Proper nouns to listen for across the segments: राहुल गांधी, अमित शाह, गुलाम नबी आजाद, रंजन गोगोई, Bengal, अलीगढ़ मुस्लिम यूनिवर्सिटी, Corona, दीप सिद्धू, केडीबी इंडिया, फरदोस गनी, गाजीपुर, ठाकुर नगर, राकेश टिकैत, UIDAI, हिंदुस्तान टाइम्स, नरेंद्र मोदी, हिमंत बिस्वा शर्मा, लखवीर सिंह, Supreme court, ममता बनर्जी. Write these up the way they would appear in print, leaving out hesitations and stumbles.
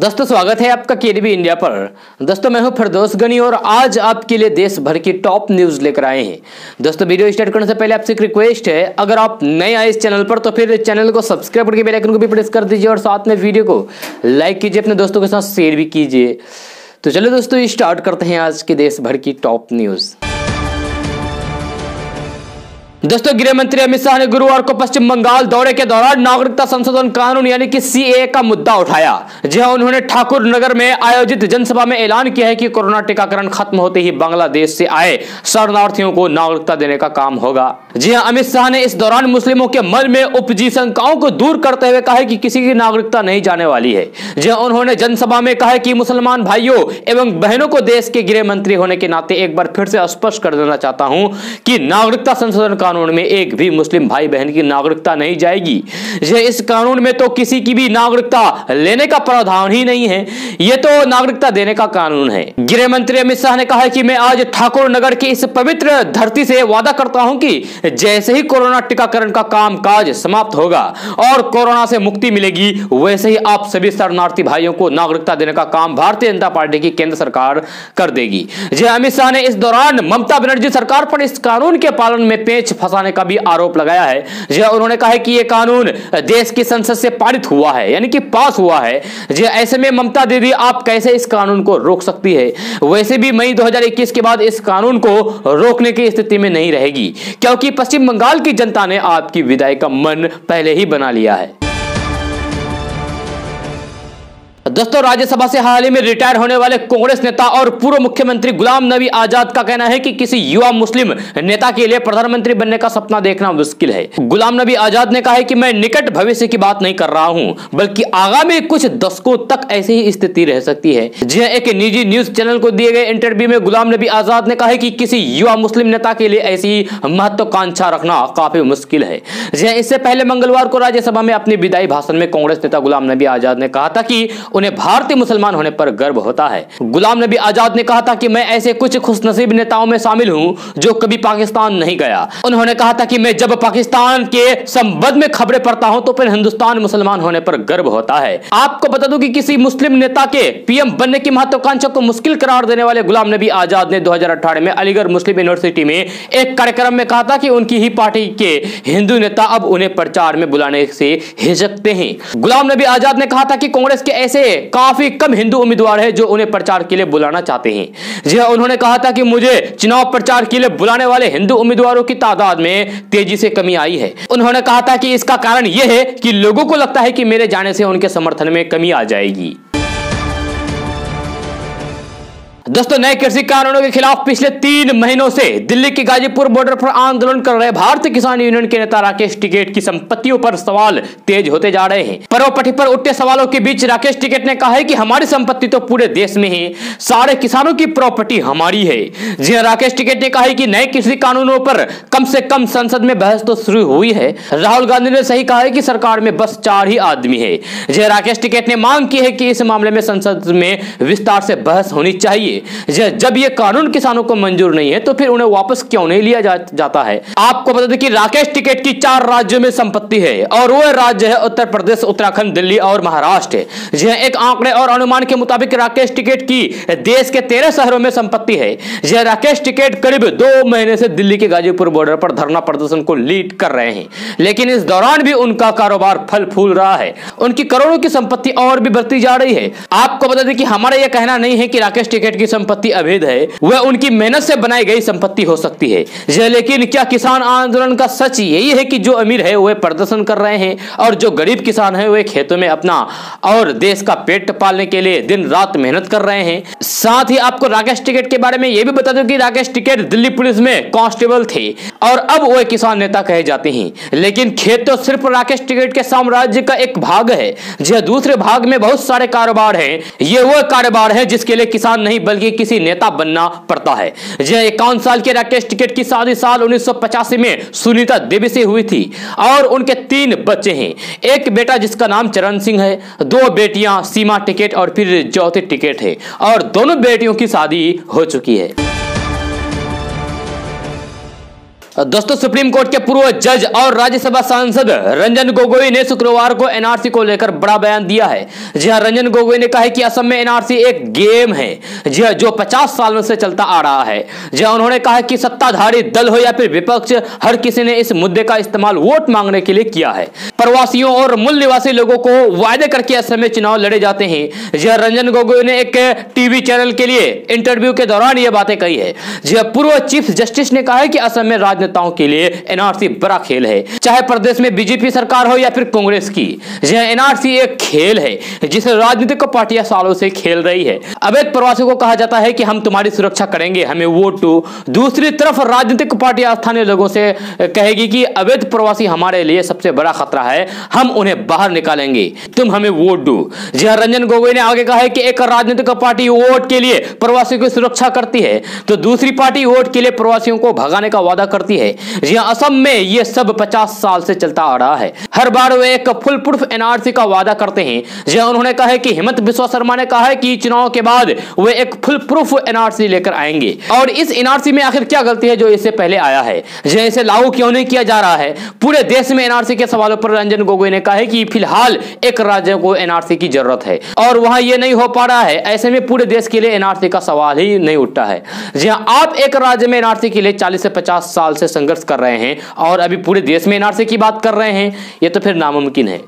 दोस्तों स्वागत है आपका केडीबी इंडिया पर। दोस्तों मैं हूं फरदोस गनी और आज आपके लिए देश भर की टॉप न्यूज लेकर आए हैं। दोस्तों वीडियो स्टार्ट करने से पहले आपसे एक रिक्वेस्ट है, अगर आप नए आए इस चैनल पर तो फिर चैनल को सब्सक्राइब करके बेल आइकन को भी प्रेस कर दीजिए और साथ में वीडियो को लाइक कीजिए, अपने दोस्तों के साथ शेयर भी कीजिए। तो चलो दोस्तों स्टार्ट करते हैं आज के देश भर की टॉप न्यूज। दोस्तों गृह मंत्री अमित शाह ने गुरुवार को पश्चिम बंगाल दौरे के दौरान नागरिकता संशोधन कानून यानी कि सीए का मुद्दा उठाया। जी हां, उन्होंने ठाकुर नगर में आयोजित जनसभा में ऐलान किया है कि कोरोना टीकाकरण खत्म होते ही बांग्लादेश से आए शरणार्थियों को नागरिकता देने का काम होगा। जी हां, अमित शाह ने इस दौरान मुस्लिमों के मन में उपजी शंकाओं को दूर करते हुए कहा कि किसी की नागरिकता नहीं जाने वाली है। जी हां, उन्होंने जनसभा में कहा कि मुसलमान भाइयों एवं बहनों को देश के गृह मंत्री होने के नाते एक बार फिर से स्पष्ट कर देना चाहता हूं कि नागरिकता संशोधन कानून में एक भी मुस्लिम भाई बहन की नागरिकता नहीं जाएगी। यह इस कानून में तो किसी की भी नागरिकता लेने का प्रावधान ही नहीं है, यह तो नागरिकता देने का कानून है। गृह मंत्री अमित शाह ने कहा है कि मैं आज ठाकुर नगर की इस पवित्र धरती से वादा करता हूं कि जैसे ही कोरोना टीकाकरण का कामकाज समाप्त होगा और कोरोना से मुक्ति मिलेगी, वैसे ही आप सभी शरणार्थी भाइयों को नागरिकता देने का काम भारतीय जनता पार्टी की केंद्र सरकार कर देगी। यह अमित शाह ने इस दौरान ममता बनर्जी सरकार पर इस कानून के पालन में पेच फंसाने का भी आरोप लगाया है। यह उन्होंने कहा है कि यह कानून देश की संसद से पारित हुआ है यानी कि पास हुआ है। यह ऐसे में ममता दीदी आप कैसे इस कानून को रोक सकती है? वैसे भी मई 2021 के बाद इस कानून को रोकने की स्थिति में नहीं रहेगी, क्योंकि पश्चिम बंगाल की जनता ने आपकी विदाई का मन पहले ही बना लिया है। दोस्तों राज्यसभा से हाल ही में रिटायर होने वाले कांग्रेस नेता और पूर्व मुख्यमंत्री गुलाम नबी आजाद का कहना है कि किसी युवा मुस्लिम नेता के लिए प्रधानमंत्री बनने का सपना देखना मुश्किल है। गुलाम नबी आजाद ने कहा है कि मैं निकट भविष्य की बात नहीं कर रहा हूं, बल्कि आगामी कुछ दशकों तक ऐसी ही स्थिति रह सकती है। जी हां, एक निजी न्यूज चैनल को दिए गए इंटरव्यू में गुलाम नबी आजाद ने कहा है कि किसी युवा मुस्लिम नेता के लिए ऐसी महत्वाकांक्षा रखना काफी मुश्किल है। जी हां, इससे पहले मंगलवार को राज्यसभा में अपने विदाई भाषण में कांग्रेस नेता गुलाम नबी आजाद ने कहा था कि उन्हें भारतीय मुसलमान होने पर गर्व होता है। गुलाम नबी आजाद ने कहा था कि मैं ऐसे कुछ खुशनसीब नेताओं में शामिल हूं जो कभी पाकिस्तान नहीं गया। उन्होंने कहा था कि मैं जब पाकिस्तान के संबंध में खबरें पढ़ता हूं तो फिर हिंदुस्तान मुसलमान होने पर गर्व होता है। आपको बता दूं कि किसी मुस्लिम नेता के पीएम बनने की महत्वाकांक्षा को मुश्किल करार देने वाले गुलाम नबी आजाद ने 2018 में अलीगढ़ मुस्लिम यूनिवर्सिटी में एक कार्यक्रम में कहा था कि उनकी ही पार्टी के हिंदू नेता अब उन्हें प्रचार में बुलाने से हिचकते हैं। गुलाम नबी आजाद ने कहा था कि कांग्रेस के ऐसे काफी कम हिंदू उम्मीदवार हैं जो उन्हें प्रचार के लिए बुलाना चाहते हैं। जी हां, उन्होंने कहा था कि मुझे चुनाव प्रचार के लिए बुलाने वाले हिंदू उम्मीदवारों की तादाद में तेजी से कमी आई है। उन्होंने कहा था कि इसका कारण यह है कि लोगों को लगता है कि मेरे जाने से उनके समर्थन में कमी आ जाएगी। दोस्तों नए कृषि कानूनों के खिलाफ पिछले 3 महीनों से दिल्ली के गाजीपुर बॉर्डर पर आंदोलन कर रहे भारतीय किसान यूनियन के नेता राकेश टिकैत की संपत्तियों पर सवाल तेज होते जा रहे हैं। परोपटी पर उठते सवालों के बीच राकेश टिकैत ने कहा है कि हमारी संपत्ति तो पूरे देश में है, सारे किसानों की प्रॉपर्टी हमारी है। जी हां, राकेश टिकैत ने कहा है कि नए कृषि कानूनों पर कम से कम संसद में बहस तो शुरू हुई है। राहुल गांधी ने सही कहा है कि सरकार में बस 4 ही आदमी है। जी हां, राकेश टिकैत ने मांग की है कि इस मामले में संसद में विस्तार से बहस होनी चाहिए। जब ये कानून किसानों को मंजूर नहीं है तो फिर उन्हें वापस क्यों नहीं लिया जाता है? आपको बता दें कि राकेश टिकैत की 4 राज्यों में संपत्ति है और वह राज्य है उत्तर प्रदेश, उत्तराखंड, दिल्ली और महाराष्ट्र। जी हां, एक आंकड़े और अनुमान के मुताबिक राकेश टिकैत की देश के 13 शहरों में संपत्ति है। जी हां, राकेश टिकैत करीब 2 महीने से दिल्ली के गाजीपुर बॉर्डर पर धरना प्रदर्शन को लीड कर रहे हैं, लेकिन इस दौरान भी उनका कारोबार फल फूल रहा है। उनकी करोड़ों की संपत्ति और भी बढ़ती जा रही है। आपको बता दें कि हमारा यह कहना नहीं है कि राकेश टिकैत की संपत्ति अवैध है, वह उनकी मेहनत से बनाई गई संपत्ति हो सकती है। लेकिन क्या किसान आंदोलन का सच यही है कि जो अमीर है वह प्रदर्शन कर रहे हैं और जो गरीब किसान है वह खेतों में अपना और देश का पेट पालने के लिए दिन रात मेहनत कर रहे हैं? साथ ही आपको राकेश टिकैत के बारे में यह भी बता दूं कि राकेश टिकैत दिल्ली पुलिस में कांस्टेबल थे और अब वह किसान नेता कहे जाते हैं, लेकिन खेत तो सिर्फ राकेश टिकैत के साम्राज्य का एक भाग है। यह दूसरे भाग में बहुत सारे कारोबार है। यह वह कारोबार है जिसके लिए किसान नहीं बल्कि किसी नेता बनना पड़ता है। यह 51 साल के राकेश टिकैत की शादी साल 1985 में सुनीता देवी से हुई थी और उनके 3 बच्चे हैं। एक बेटा जिसका नाम चरण सिंह है, 2 बेटियां सीमा टिकैत और फिर ज्योति टिकैत है और दोनों बेटियों की शादी हो चुकी है। दोस्तों सुप्रीम कोर्ट के पूर्व जज और राज्यसभा सांसद रंजन गोगोई ने शुक्रवार को एनआरसी को लेकर बड़ा बयान दिया है। जी हां, रंजन गोगोई ने कहा है कि असम में एनआरसी एक गेम है, जी हां, जो 50 सालों से चलता आ रहा है। जी हां, उन्होंने कहा कि सत्ताधारी दल हो या फिर विपक्ष, हर किसी ने इस मुद्दे का इस्तेमाल वोट मांगने के लिए किया है। प्रवासियों और मूल निवासी लोगों को वायदे करके असम में चुनाव लड़े जाते हैं। जी हां, रंजन गोगोई ने एक टीवी चैनल के लिए इंटरव्यू के दौरान यह बातें कही है। जी हां, पूर्व चीफ जस्टिस ने कहा है कि असम में राजनेताओं के लिए एनआरसी बड़ा खेल है, चाहे प्रदेश में बीजेपी सरकार हो या फिर कांग्रेस की। यह एनआरसी एक खेल है जिसे राजनीतिक पार्टियां सालों से खेल रही है। अवैध प्रवासियों को कहा जाता है कि हम तुम्हारी सुरक्षा करेंगे, हमें वोट दो। दूसरी तरफ राजनीतिक पार्टियां स्थानीय लोगों से कहेगी कि अवैध प्रवासी हमारे लिए सबसे बड़ा खतरा है, हम उन्हें बाहर निकालेंगे, तुम हमें वोट दो। यह रंजन गोगोई ने आगे कहा है कि एक राजनीतिक पार्टी वोट के लिए प्रवासियों की सुरक्षा करती है तो दूसरी पार्टी वोट के लिए प्रवासियों को भगाने का वादा करती है। असम में ये सब 50 साल से चलता आ रहा है। हर बार वे एक फुल प्रूफ एनआरसी का वादा करते हैं। उन्होंने कहा है कि हिमंत बिस्वा शर्मा ने कहा है कि चुनाव के बाद वे एक फुल प्रूफ एनआरसी लेकर आएंगे। और इस एनआरसी में आखिर क्या गलती है जो इससे पहले आया है, इसे लागू क्यों नहीं किया जा रहा है? पूरे देश में एनआरसी के सवालों पर रंजन गोगोई ने कहा है कि फिलहाल एक राज्य को एनआरसी की जरूरत है और वहां यह नहीं हो पा रहा है। ऐसे में पूरे देश के लिए एनआरसी का सवाल ही नहीं उठता है। जी हां, आप एक राज्य में एनआरसी के लिए 40 से 50 साल से संघर्ष कर रहे हैं और अभी पूरे देश में एनआरसी की बात कर रहे हैं, यह तो फिर नामुमकिन है।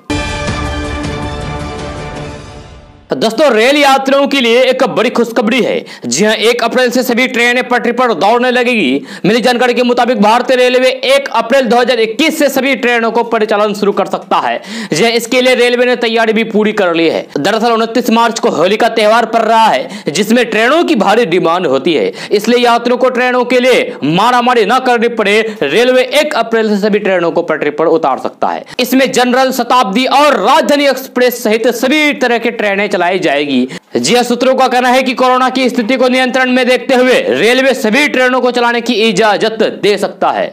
दोस्तों, रेल यात्रियों के लिए एक बड़ी खुशखबरी है। जी हां, 1 अप्रैल से सभी ट्रेनें पटरी पर दौड़ने लगेगी। मिली जानकारी के मुताबिक भारतीय रेलवे 1 अप्रैल 2021 से सभी ट्रेनों को परिचालन शुरू कर सकता है। जी हां, इसके लिए रेलवे ने तैयारी भी पूरी कर ली है। दरअसल 29 मार्च को होली का त्यौहार पड़ रहा है, जिसमें ट्रेनों की भारी डिमांड होती है, इसलिए यात्रियों को ट्रेनों के लिए मारामारी न करनी पड़े। रेलवे 1 अप्रैल से सभी ट्रेनों को पटरी पर उतार सकता है। इसमें जनरल, शताब्दी और राजधानी एक्सप्रेस सहित सभी तरह की ट्रेनें लाई जाएगी। जी हां, सूत्रों का कहना है कि कोरोना की स्थिति को नियंत्रण में देखते हुए रेलवे सभी ट्रेनों को चलाने की इजाजत दे सकता है।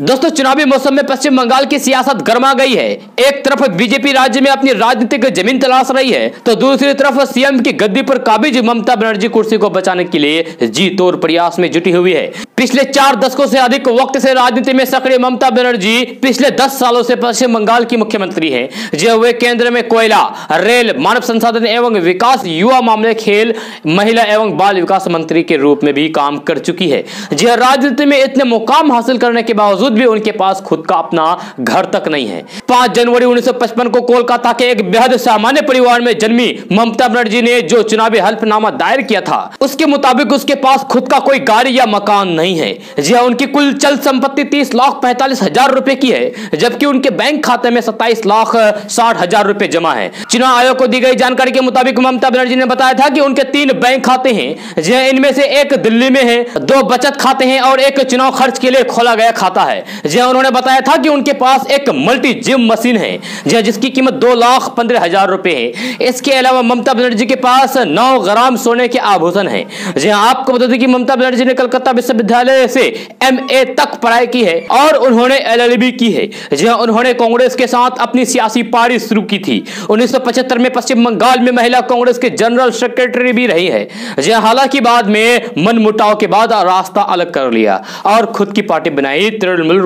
दोस्तों, चुनावी मौसम में पश्चिम बंगाल की सियासत गर्मा गई है। एक तरफ बीजेपी राज्य में अपनी राजनीतिक जमीन तलाश रही है तो दूसरी तरफ सीएम की गद्दी पर काबिज ममता बनर्जी कुर्सी को बचाने के लिए जी तोड़ प्रयास में जुटी हुई है। पिछले 4 दशकों से अधिक वक्त से राजनीति में सक्रिय ममता बनर्जी पिछले 10 सालों से पश्चिम बंगाल की मुख्यमंत्री है। जो वे केंद्र में कोयला, रेल, मानव संसाधन एवं विकास, युवा मामले, खेल, महिला एवं बाल विकास मंत्री के रूप में भी काम कर चुकी है। जो राजनीति में इतने मुकाम हासिल करने के बावजूद भी उनके पास खुद का अपना घर तक नहीं है। 5 जनवरी 1955 को कोलकाता के एक बेहद सामान्य परिवार में जन्मी ममता बनर्जी ने जो चुनावी हल्फनामा दायर किया था, उसके मुताबिक उसके पास खुद का कोई गाड़ी या मकान नहीं है। जी हां, उनकी कुल चल संपत्ति 30,45,000 रुपए की है, जबकि उनके बैंक खाते में 27,60,000 रुपए जमा है। चुनाव आयोग को दी गई जानकारी के मुताबिक ममता बनर्जी ने बताया था कि उनके 3 बैंक खाते हैं। जी हां, इनमें से एक दिल्ली में है, 2 बचत खाते हैं और एक चुनाव खर्च के लिए खोला गया खाता है। जी उन्होंने बताया था कि उनके पास एक मल्टी जिम मशीन है, जी जिसकी कीमत 2,15,000 रुपए है। इसके अलावा ममता बनर्जी के पास 9 ग्राम सोने के आभूषण है। जी आपको बता दें कि ममता बनर्जी ने कलकत्ता विश्वविद्यालय से MA तक पढ़ाई की है और उन्होंने LLB की है। जी उन्होंने कांग्रेस के साथ अपनी सियासी पारी शुरू की थी। 1975 में पश्चिम बंगाल में महिला कांग्रेस के जनरल सेक्रेटरी भी रही है। जी हालांकि बाद में मनमुटाव के बाद रास्ता अलग कर लिया और खुद की पार्टी बनाई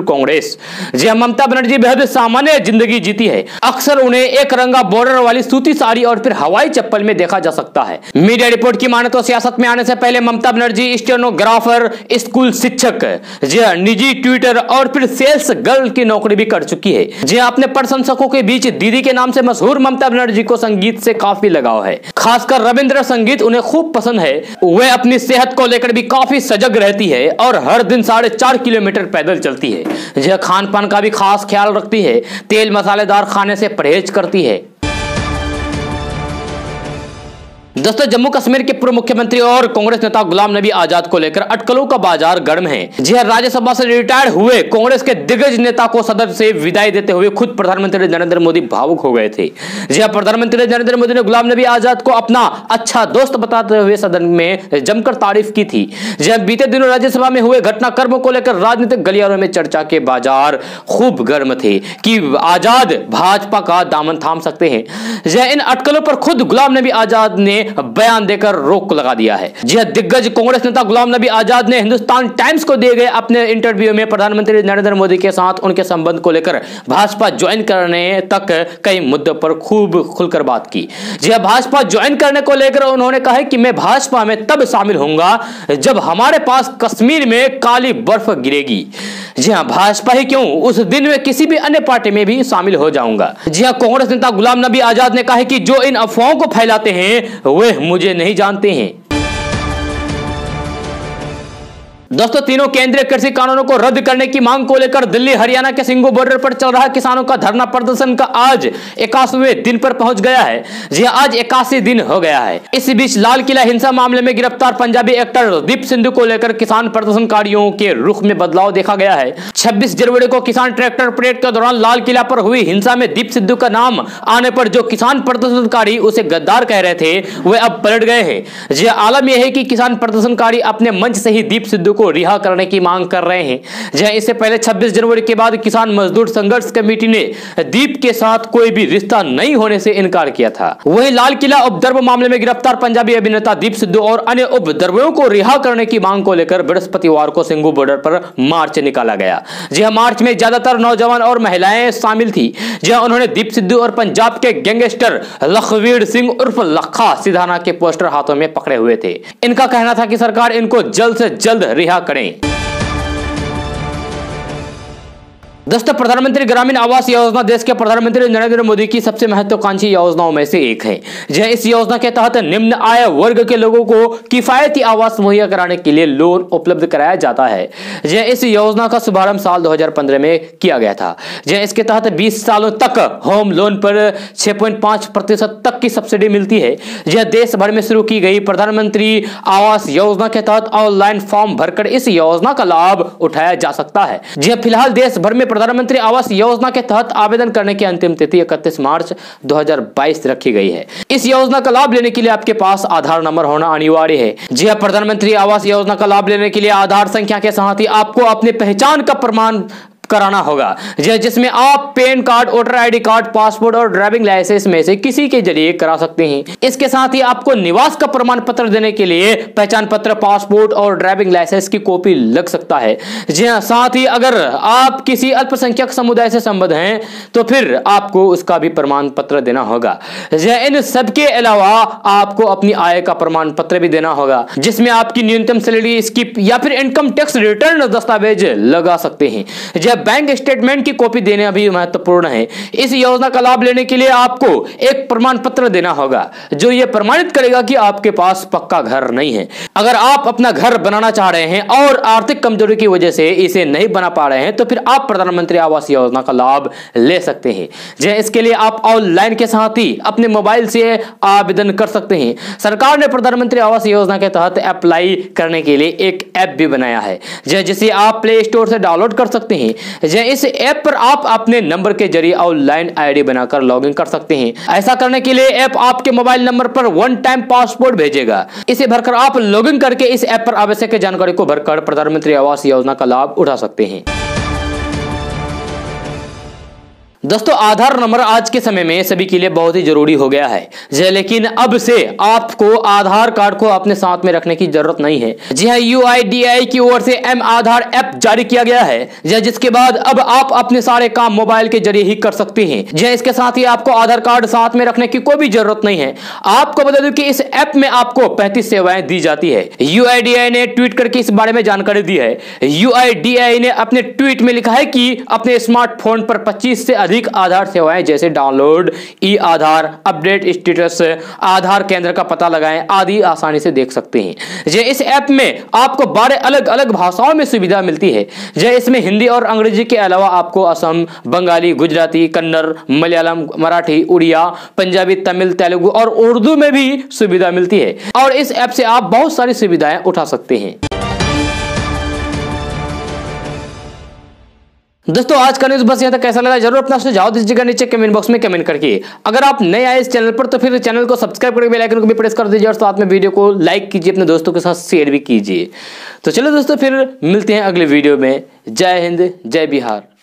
कांग्रेस। जी ममता बनर्जी बेहद सामान्य जिंदगी जीती है। अक्सर उन्हें एक रंगा बॉर्डर वाली सूती साड़ी और फिर हवाई चप्पल में देखा जा सकता है। मीडिया रिपोर्ट की माने तो सियासत में आने से पहले ममता बनर्जी स्टेनोग्राफर, स्कूल शिक्षक, जी निजी ट्यूटर और फिर सेल्स गर्ल की नौकरी भी कर चुकी है। जी अपने प्रशंसकों के बीच दीदी के नाम से मशहूर ममता बनर्जी को संगीत से काफी लगाव है। खासकर रविंद्र संगीत उन्हें खूब पसंद है। वह अपनी सेहत को लेकर भी काफी सजग रहती है और हर दिन 4.5 किलोमीटर पैदल चलती है। यह खान पान का भी खास ख्याल रखती है, तेल मसालेदार खाने से परहेज करती है। दोस्तों, जम्मू कश्मीर के पूर्व मुख्यमंत्री और कांग्रेस नेता गुलाम नबी आजाद को लेकर अटकलों का बाजार गर्म है। जी हां, राज्यसभा से रिटायर हुए कांग्रेस के दिग्गज नेता को सदन से विदाई देते हुए खुद प्रधानमंत्री नरेंद्र मोदी भावुक हो गए थे। जी हां, प्रधानमंत्री नरेंद्र मोदी ने गुलाम नबी आजाद को अपना अच्छा दोस्त बताते हुए सदन में जमकर तारीफ की थी। जी हां, बीते दिनों राज्यसभा में हुए घटनाक्रमों को लेकर राजनीतिक गलियारों में चर्चा के बाजार खूब गर्म थे कि आजाद भाजपा का दामन थाम सकते हैं। जी हां, इन अटकलों पर खुद गुलाम नबी आजाद ने बयान देकर रोक लगा दिया है। जी हां, दिग्गज कांग्रेस नेता गुलाम नबी आजाद ने हिंदुस्तान टाइम्स को दिए गए अपने इंटरव्यू में प्रधानमंत्री नरेंद्र मोदी के साथ उनके संबंध को लेकर भाजपा ज्वाइन करने तक कई मुद्दों पर खूब खुलकर बात की। जी हां, भाजपा ज्वाइन करने को लेकर उन्होंने कहा कि मैं भाजपा में तब शामिल होऊंगा जब हमारे पास कश्मीर में काली बर्फ गिरेगी। जी हां, भाजपा ही क्यों, उस दिन में किसी भी अन्य पार्टी में भी शामिल हो जाऊंगा। जी हां, कांग्रेस नेता गुलाम नबी आजाद ने कहा कि जो इन अफवाहों को फैलाते हैं वे मुझे नहीं जानते हैं। दोस्तों, तीनों केंद्रीय कृषि कानूनों को रद्द करने की मांग को लेकर दिल्ली हरियाणा के सिंघू बॉर्डर पर चल रहा किसानों का धरना प्रदर्शन का आज 81वें दिन पर पहुंच गया है। जी हां, आज 81 दिन हो गया है। इस बीच लाल किला हिंसा मामले में गिरफ्तार पंजाबी एक्टर दीप सिद्धू को लेकर किसान प्रदर्शनकारियों के रुख में बदलाव देखा गया है। 26 जनवरी को किसान ट्रैक्टर परेड के दौरान लाल किला पर हुई हिंसा में दीप सिद्धू का नाम आने पर जो किसान प्रदर्शनकारी उसे गद्दार कह रहे थे वे अब पलट गए हैं। जी हां, आलम यह है कि किसान प्रदर्शनकारी अपने मंच से ही दीप सिद्धू को रिहा करने की मांग कर रहे हैं। जहां इससे पहले 26 जनवरी के बाद किसान मजदूर संघर्ष कमेटी ने दीप के साथ कोई भी रिश्ता नहीं होने से इनकार किया था। वहीं लाल किला उपद्रव मामले में गिरफ्तार पंजाबी अभिनेता दीप सिद्धू और अन्य उपद्रवियों को रिहा करने की मांग को लेकर बृहस्पतिवार को सिंघू बॉर्डर पर मार्च निकाला गया। जी हां, मार्च में ज्यादातर नौजवान और महिलाएं शामिल थी। जहां उन्होंने दीप सिद्धू और पंजाब के गैंगस्टर लखवीर सिंह उर्फ लखा सिधाना के पोस्टर हाथों में पकड़े हुए थे। इनका कहना था कि सरकार इनको जल्द से जल्द रिहा करें। दोस्तों, प्रधानमंत्री ग्रामीण आवास योजना देश के प्रधानमंत्री नरेंद्र मोदी की सबसे महत्वाकांक्षी योजनाओं में से एक है। यह इस योजना के तहत निम्न आय वर्ग के लोगों को किफायती आवास मुहैया कराने के लिए लोन उपलब्ध कराया जाता है। यह इस योजना का शुभारंभ साल 2015 में किया गया था। यह इसके तहत 20 सालों तक होम लोन पर 6.5% तक की सब्सिडी मिलती है। यह देश भर में शुरू की गई प्रधानमंत्री आवास योजना के तहत ऑनलाइन फॉर्म भरकर इस योजना का लाभ उठाया जा सकता है। यह फिलहाल देश भर में प्रधानमंत्री आवास योजना के तहत आवेदन करने की अंतिम तिथि 31 मार्च 2022 रखी गई है। इस योजना का लाभ लेने के लिए आपके पास आधार नंबर होना अनिवार्य है। जी हां, प्रधानमंत्री आवास योजना का लाभ लेने के लिए आधार संख्या के साथ ही आपको अपने पहचान का प्रमाण कराना होगा, जिसमें आप PAN card, voter ID card, passport और ड्राइविंग लाइसेंस में से किसी के जरिए करा सकते हैं। इसके साथ ही आपको निवास का प्रमाण पत्र देने के लिए पहचान पत्र, पासपोर्ट और ड्राइविंग लाइसेंस की कॉपी लग सकता है। जी हां, साथ ही अगर आप किसी अल्पसंख्यक समुदाय से संबद्ध हैं तो फिर आपको उसका भी प्रमाण पत्र देना होगा। इन सबके अलावा आपको अपनी आय का प्रमाण पत्र भी देना होगा, जिसमें आपकी न्यूनतम सैलरी स्किप या फिर इनकम टैक्स रिटर्न दस्तावेज लगा सकते हैं। बैंक स्टेटमेंट की कॉपी देना भी महत्वपूर्ण है। इस योजना का लाभ लेने के लिए आपको एक प्रमाण पत्र देना होगा जो ये प्रमाणित करेगा कि आपके पास पक्का घर नहीं है। अगर आप अपना घर बनाना चाह रहे हैं और आर्थिक कमजोरी की वजह से इसे नहीं बना पा रहे हैं तो फिर आप प्रधानमंत्री आवास योजना का लाभ ले सकते हैं। इसके लिए आप ऑनलाइन के साथ ही अपने मोबाइल से आवेदन कर सकते हैं। सरकार ने प्रधानमंत्री आवास योजना के तहत अप्लाई करने के लिए एक ऐप भी बनाया है, जिसे आप प्ले स्टोर से डाउनलोड कर सकते हैं। इस ऐप पर आप अपने नंबर के जरिए ऑनलाइन आईडी बनाकर लॉगिन कर सकते हैं। ऐसा करने के लिए ऐप आपके मोबाइल नंबर पर वन टाइम पासवर्ड भेजेगा। इसे भरकर आप लॉगिन करके इस ऐप पर आवश्यक जानकारी को भरकर प्रधानमंत्री आवास योजना का लाभ उठा सकते हैं। दोस्तों, आधार नंबर आज के समय में सभी के लिए बहुत ही जरूरी हो गया है, लेकिन अब से आपको आधार कार्ड को अपने साथ में रखने की जरूरत नहीं है। जी हां, UIDAI की ओर से M-आधार ऐप जारी किया गया है, जिसके बाद अब आप अपने सारे काम मोबाइल के जरिए ही कर सकते हैं। जी हां, इसके साथ ही आपको आधार कार्ड साथ में रखने की कोई भी जरूरत नहीं है। आपको बता दूं कि इस ऐप में आपको 35 सेवाएं दी जाती है। UIDAI ने ट्वीट करके इस बारे में जानकारी दी है। UIDAI ने अपने ट्वीट में लिखा है कि अपने स्मार्टफोन पर 25 से अधिक आधार सेवाएं जैसे download, e Aadhaar, update status, Aadhaar केंद्र का पता लगाएं आदि आसानी से देख सकते हैं। जे इस ऐप में आपको 12 अलग-अलग भाषाओं में सुविधा मिलती है। जे इसमें हिंदी और अंग्रेजी के अलावा आपको असम, बंगाली, गुजराती, कन्नड़, मलयालम, मराठी, उड़िया, पंजाबी, तमिल, तेलुगु और उर्दू में भी सुविधा मिलती है और इस ऐप से आप बहुत सारी सुविधाएं उठा सकते हैं। दोस्तों, आज का न्यूज बस यहाँ तक। कैसा लगा जरूर अपना सुझाव दीजिएगा नीचे कमेंट बॉक्स में कमेंट करके। अगर आप नए आए इस चैनल पर तो फिर चैनल को सब्सक्राइब करके बेल आइकन को भी प्रेस कर दीजिए और साथ में वीडियो को लाइक कीजिए, अपने दोस्तों के साथ शेयर भी कीजिए। तो चलो दोस्तों, फिर मिलते हैं अगले वीडियो में। जय हिंद, जय बिहार।